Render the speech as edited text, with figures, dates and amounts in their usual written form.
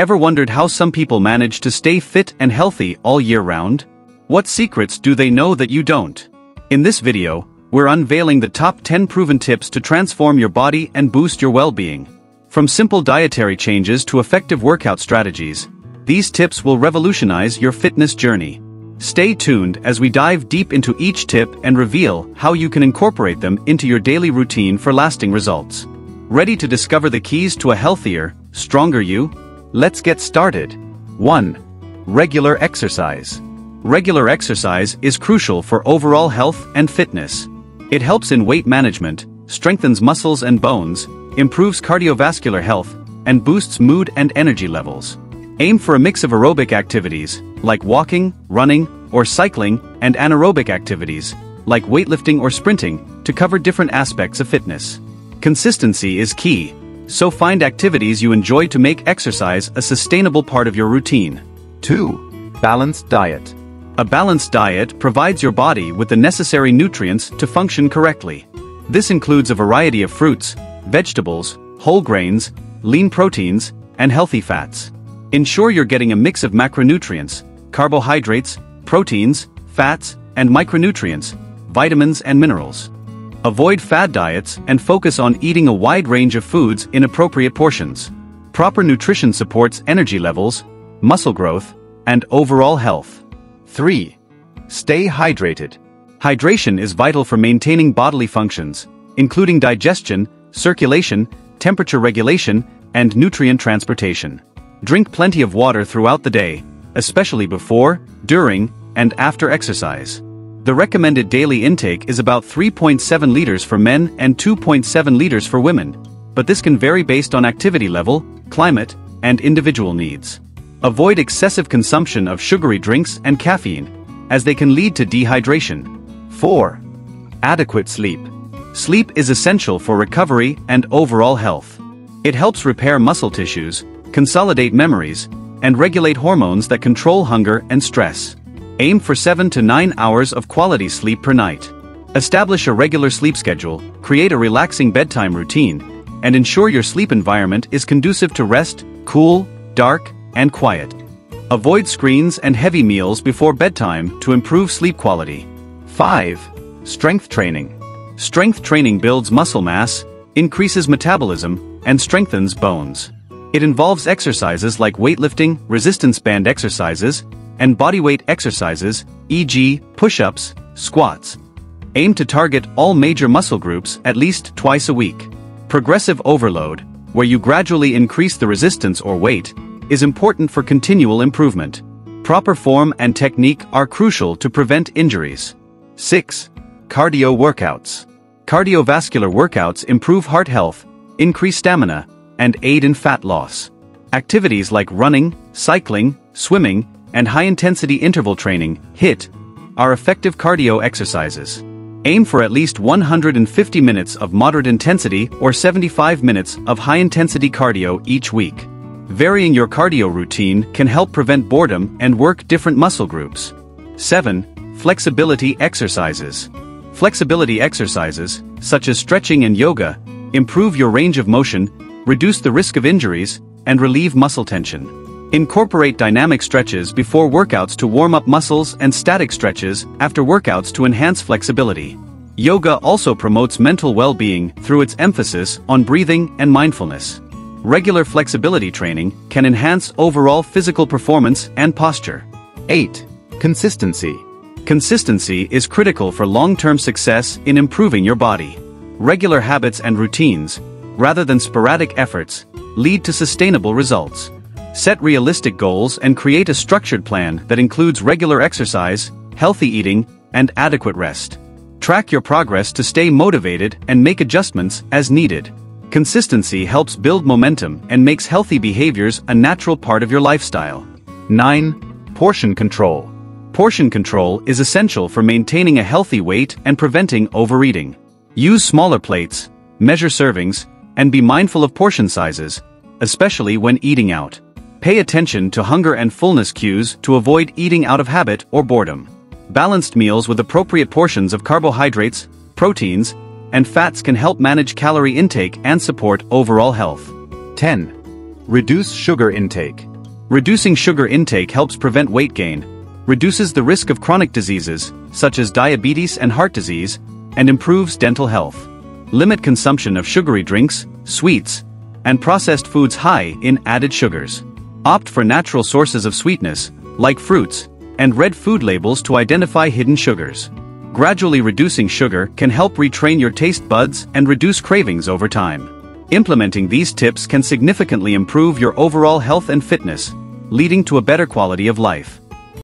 Ever wondered how some people manage to stay fit and healthy all year round? What secrets do they know that you don't? In this video, we're unveiling the top 10 proven tips to transform your body and boost your well-being. From simple dietary changes to effective workout strategies, these tips will revolutionize your fitness journey. Stay tuned as we dive deep into each tip and reveal how you can incorporate them into your daily routine for lasting results. Ready to discover the keys to a healthier, stronger you? Let's get started. 1. Regular exercise. Regular exercise is crucial for overall health and fitness. It helps in weight management, strengthens muscles and bones, improves cardiovascular health, and boosts mood and energy levels. Aim for a mix of aerobic activities, like walking, running, or cycling, and anaerobic activities, like weightlifting or sprinting, to cover different aspects of fitness. Consistency is key, so find activities you enjoy to make exercise a sustainable part of your routine. 2. Balanced diet. A balanced diet provides your body with the necessary nutrients to function correctly. This includes a variety of fruits, vegetables, whole grains, lean proteins, and healthy fats. Ensure you're getting a mix of macronutrients, carbohydrates, proteins, fats, and micronutrients, vitamins and minerals. Avoid fad diets and focus on eating a wide range of foods in appropriate portions. Proper nutrition supports energy levels, muscle growth, and overall health. 3. Stay hydrated. Hydration is vital for maintaining bodily functions, including digestion, circulation, temperature regulation, and nutrient transportation. Drink plenty of water throughout the day, especially before, during, and after exercise. The recommended daily intake is about 3.7 liters for men and 2.7 liters for women, but this can vary based on activity level, climate, and individual needs. Avoid excessive consumption of sugary drinks and caffeine, as they can lead to dehydration. 4. Adequate sleep. Sleep is essential for recovery and overall health. It helps repair muscle tissues, consolidate memories, and regulate hormones that control hunger and stress. Aim for 7 to 9 hours of quality sleep per night. Establish a regular sleep schedule, create a relaxing bedtime routine, and ensure your sleep environment is conducive to rest, cool, dark, and quiet. Avoid screens and heavy meals before bedtime to improve sleep quality. 5. Strength training. Strength training builds muscle mass, increases metabolism, and strengthens bones. It involves exercises like weightlifting, resistance band exercises, and bodyweight exercises, e.g., push-ups, squats. Aim to target all major muscle groups at least twice a week. Progressive overload, where you gradually increase the resistance or weight, is important for continual improvement. Proper form and technique are crucial to prevent injuries. 6. Cardio workouts. Cardiovascular workouts improve heart health, increase stamina, and aid in fat loss. Activities like running, cycling, swimming, and high-intensity interval training (HIIT) are effective cardio exercises. Aim for at least 150 minutes of moderate intensity or 75 minutes of high-intensity cardio each week. Varying your cardio routine can help prevent boredom and work different muscle groups. 7. Flexibility exercises. Flexibility exercises, such as stretching and yoga, improve your range of motion, reduce the risk of injuries, and relieve muscle tension. Incorporate dynamic stretches before workouts to warm up muscles and static stretches after workouts to enhance flexibility. Yoga also promotes mental well-being through its emphasis on breathing and mindfulness. Regular flexibility training can enhance overall physical performance and posture. 8. Consistency. Consistency is critical for long-term success in improving your body. Regular habits and routines, rather than sporadic efforts, lead to sustainable results. Set realistic goals and create a structured plan that includes regular exercise, healthy eating, and adequate rest. Track your progress to stay motivated and make adjustments as needed. Consistency helps build momentum and makes healthy behaviors a natural part of your lifestyle. 9. Portion control. Portion control is essential for maintaining a healthy weight and preventing overeating. Use smaller plates, measure servings, and be mindful of portion sizes, especially when eating out. Pay attention to hunger and fullness cues to avoid eating out of habit or boredom. Balanced meals with appropriate portions of carbohydrates, proteins, and fats can help manage calorie intake and support overall health. 10. Reduce sugar intake. Reducing sugar intake helps prevent weight gain, reduces the risk of chronic diseases, such as diabetes and heart disease, and improves dental health. Limit consumption of sugary drinks, sweets, and processed foods high in added sugars. Opt for natural sources of sweetness, like fruits, and read food labels to identify hidden sugars. Gradually reducing sugar can help retrain your taste buds and reduce cravings over time. Implementing these tips can significantly improve your overall health and fitness, leading to a better quality of life.